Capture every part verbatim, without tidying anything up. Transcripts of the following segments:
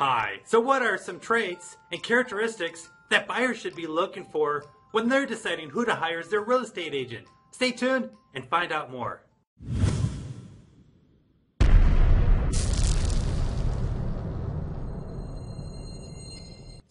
Hi, so what are some traits and characteristics that buyers should be looking for when they're deciding who to hire as their real estate agent? Stay tuned and find out more.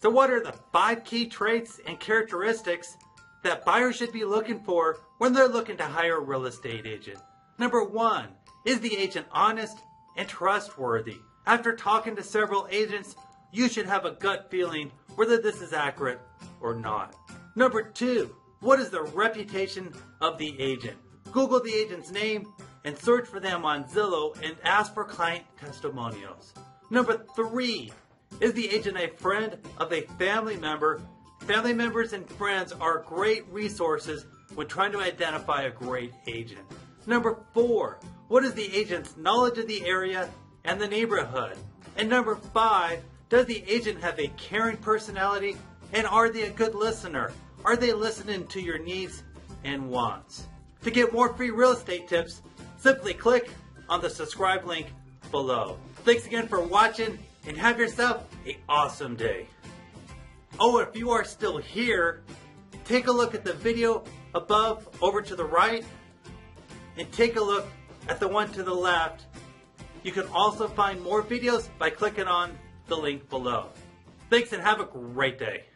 So what are the five key traits and characteristics that buyers should be looking for when they're looking to hire a real estate agent? Number one, is the agent honest and trustworthy? After talking to several agents, you should have a gut feeling whether this is accurate or not. Number two, what is the reputation of the agent? Google the agent's name and search for them on Zillow and ask for client testimonials. Number three, is the agent a friend of a family member? Family members and friends are great resources when trying to identify a great agent. Number four, what is the agent's knowledge of the area and the neighborhood? And number five, does the agent have a caring personality, and are they a good listener? Are they listening to your needs and wants? To get more free real estate tips, simply click on the subscribe link below. Thanks again for watching, and have yourself an awesome day. Oh, if you are still here, take a look at the video above over to the right, and take a look at the one to the left. You can also find more videos by clicking on the link below. Thanks and have a great day.